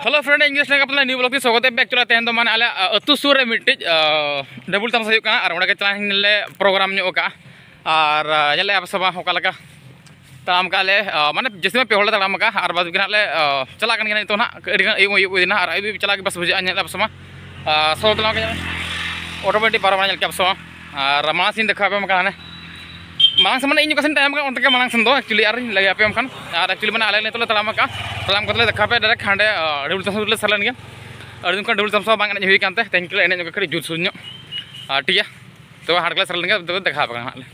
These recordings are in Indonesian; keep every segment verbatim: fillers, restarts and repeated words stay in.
Halo friend, English language apna new vlog te swagat hai. Back chala tehen to man ala atusur re mittej double tam sayuk kana ar ona ke chalang le program nyok ka ar jale ab sabah hoka laka tam ka le mane jisme pe hola tam ka ar bad gina le chala kan gina to na edigan ayung ayuk dina ar aybi chala ke bas bujia nyal ab sama so tala ke automatic param nyal ke ab sama ar masin dekha pe makane malang samana inyo kasen tam ka onta ke malang sendo actually ar lagi ape amkan ar actually mane ala le to tala ka salam kotele dekha pe direct hande double tam le salan ge ar dum ka double tam bang ene hui kan te thank you ene nyok khari jut sunyo ar tiya to har kala salan ge to dekha pa hale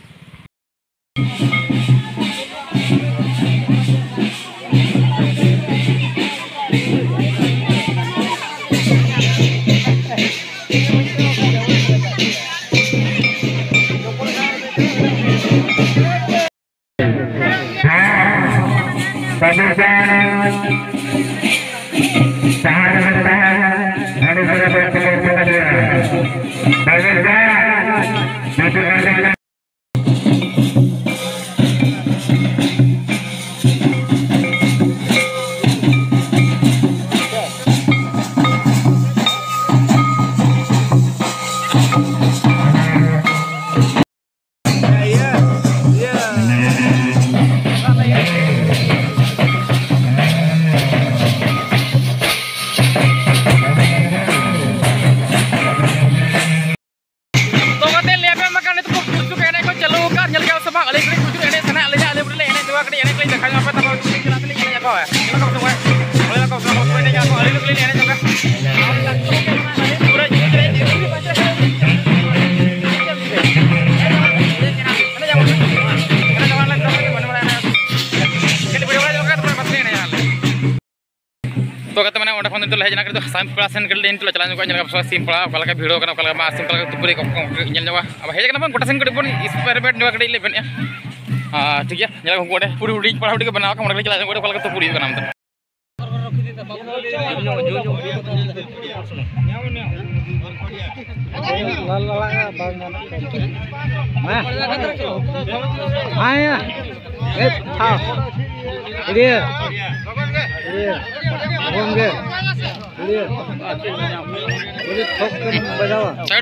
side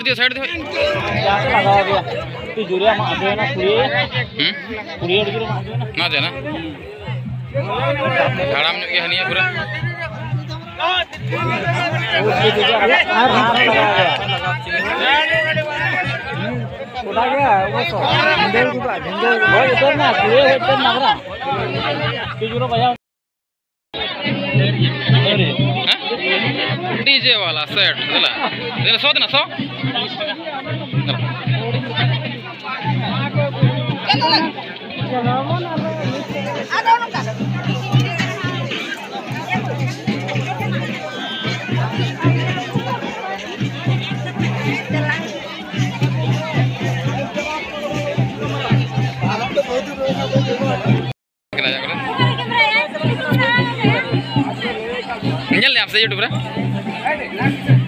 दियो side दियो तू जुरिया मा आवे ना पूरी पूरी जुरिया मा आवे ना ना जाना हराम ने के हनिया पूरा छोटा गया वो तो झंडे को झंडे वो इधर ना पूरे इधर ना करा तू जुरो बजा अरे डीजे वाला सेट चला दे सौ देना सौ nyal le aap se youtube ra